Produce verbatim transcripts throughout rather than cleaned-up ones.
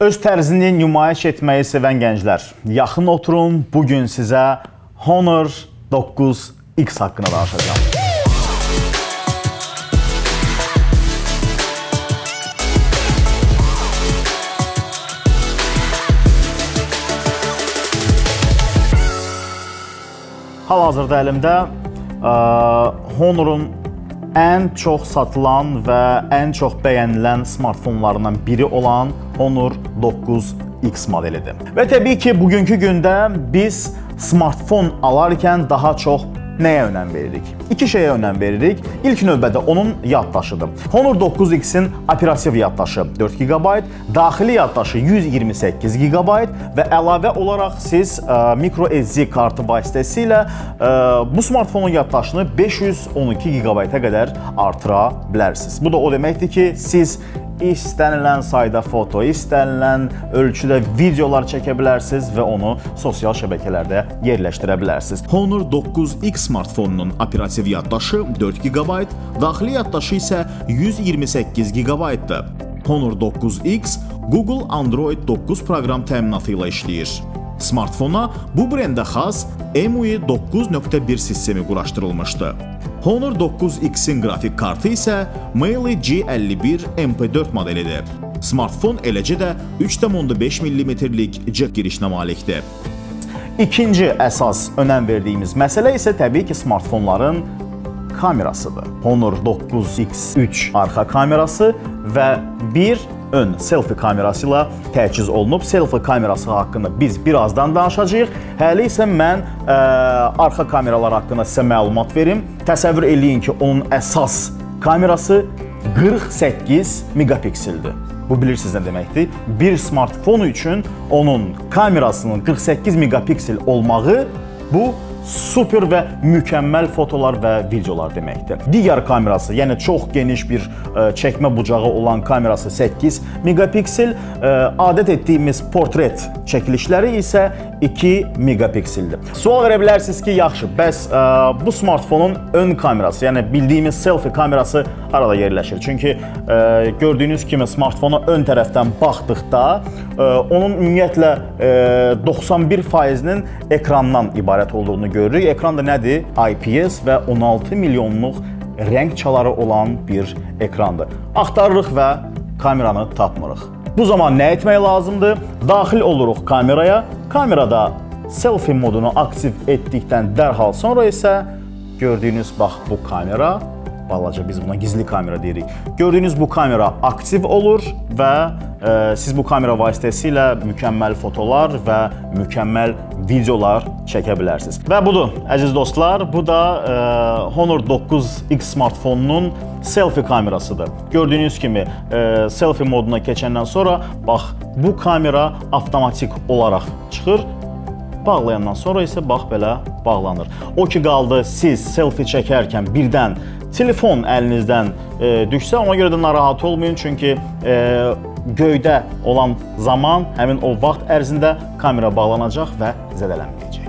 Öz tərzini nümayiş etməyi sevən gənclər, yaxın oturun, bugün sizə Honor doqquz X haqqında danışacağım. Hal-hazırda əlimdə Honor'un ən çox satılan və ən çox bəyənilən smartfonlarından biri olan Honor doqquz X modelidir. Və təbii ki, bugünkü gündə biz smartfon alarkən daha çox nəyə önəm veririk? İki şeyə önəm veririk. İlk növbədə onun yaddaşıdır. Honor doqquz X'in operativ yaddaşı dörd giqabayt, daxili yaddaşı yüz iyirmi səkkiz giqabayt və əlavə olaraq siz microSD kartı vasitəsilə bu smartfonun yaddaşını beş yüz on iki giqabayta qədər artıra bilərsiniz. Bu da o deməkdir ki, siz İstənilən sayda foto, istənilən ölçüdə videolar çəkə bilərsiniz və onu sosial şəbəkələrdə yerləşdirə bilərsiniz. Honor doqquz X smartfonunun operativ yaddaşı dörd giqabayt, daxili yaddaşı isə yüz iyirmi səkkiz giqabaytdır. Honor doqquz X Google Android doqquz proqram təminatı ilə işləyir. Smartfona bu brendə xas E M U I doqquz nöqtə bir sistemi quraşdırılmışdı. Honor doqquz X'in qrafik kartı isə Meili G əlli bir M P dörd modelidir. Smartfon eləcə də üç tam onda beş millimetrlik jack girişinə malikdir. İkinci əsas önəm verdiyimiz məsələ isə təbii ki, smartfonların kamerasıdır. Honor doqquz X üç arxa kamerası və bir ön selfie kamerası ilə təchiz olunub. Selfie kamerası haqqında biz birazdan danışacağıq. Hələ isə mən ə, arxa kameralar haqqında sizə məlumat verim. Təsəvvür eləyin ki, onun əsas kamerası qırx səkkiz megapikseldir. Bu bilirsiniz nə deməkdir? Bir smartfon üçün onun kamerasının qırx səkkiz megapiksel olmağı bu super və mükəmməl fotolar və videolar deməkdir. Digər kamerası, yəni çox geniş bir çəkmə bucağı olan kamerası səkkiz megapiksel, adət etdiyimiz portret çəkilişləri isə iki megapikseldir. Sual verə bilərsiniz ki, yaxşı, bəs bu smartfonun ön kamerası, yəni bildiyimiz selfie kamerası arada yerləşir. Çünki gördüyünüz kimi smartfona ön tərəfdən baxdıqda onun ümumiyyətlə doxsan bir faizinin ekrandan ibarət olduğunu görürük. Ekran da nədir? I P S və on altı milyonluq rəng çaları olan bir ekrandır. Axtarırıq və kameranı tapmırıq. Bu zaman nə etmək lazımdır? Daxil oluruq kameraya. Kamerada selfie modunu aktiv etdikdən dərhal sonra isə gördüyünüz, bax, bu kamera, balaca biz buna gizli kamera deyirik. Gördüyünüz bu kamera aktiv olur və e, siz bu kamera vasitəsilə mükəmməl fotolar və mükəmməl videolar çəkə bilərsiniz. Və budur, əziz dostlar, bu da e, Honor doqquz X smartfonunun selfie kamerasıdır. Gördüyünüz kimi e, selfie moduna keçəndən sonra, bax, bu kamera avtomatik olaraq çıxır. Bağlayandan sonra isə bax belə bağlanır. O ki qaldı, siz selfie çəkərkən birdən telefon əlinizdən e, düşsə, ona görə də narahat olmayın, çünki e, göydə olan zaman, həmin o vaxt ərzində kamera bağlanacaq və zədələnməyəcək.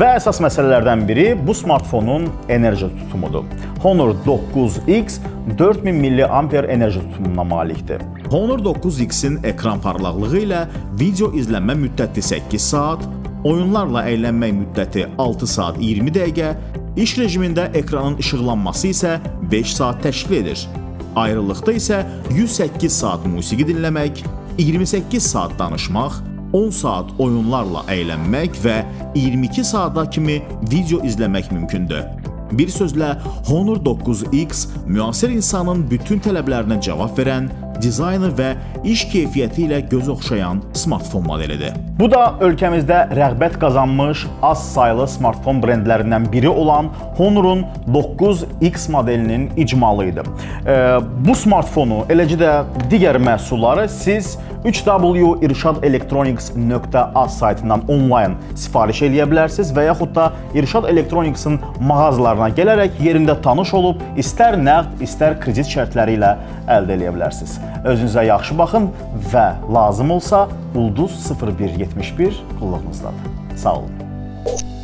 Və əsas məsələlərdən biri bu smartfonun enerji tutumudur. Honor doqquz X dörd min milliamper enerji tutumuna malikdir. Honor doqquz X'in ekran parlaqlığı ilə video izlənmə müddəti səkkiz saat, oyunlarla əylənmək müddəti altı saat iyirmi dəqiqə, iş rejimində ekranın işıqlanması isə beş saat təşkil edir. Ayrılıqda isə yüz səkkiz saat musiqi dinləmək, iyirmi səkkiz saat danışmaq, on saat oyunlarla əylənmək və iyirmi iki saata kimi video izləmək mümkündür. Bir sözlə, Honor doqquz X müasir insanın bütün tələblərinə cavab verən, dizaynı və iş keyfiyyəti ilə göz oxşayan smartfon modelidir. Bu da ölkəmizdə rəğbət qazanmış az saylı smartfon brendlərindən biri olan Honor'un doqquz X modelinin icmalı idi. Bu smartfonu, eləcə də digər məhsulları siz üç w irşad elektroniks nöqtə az saytından onlayn sifariş eləyə bilərsiniz və yaxud da İrşad Elektroniks'ın mağazalarına gələrək yerində tanış olub, istər nəqd, istər kredit şərtləri ilə əldə eləyə bilərsiniz. Özünüzə yaxşı baxın və lazım olsa, ulduz sıfır bir yetmiş bir qulluğunuzdadır. Sağ olun.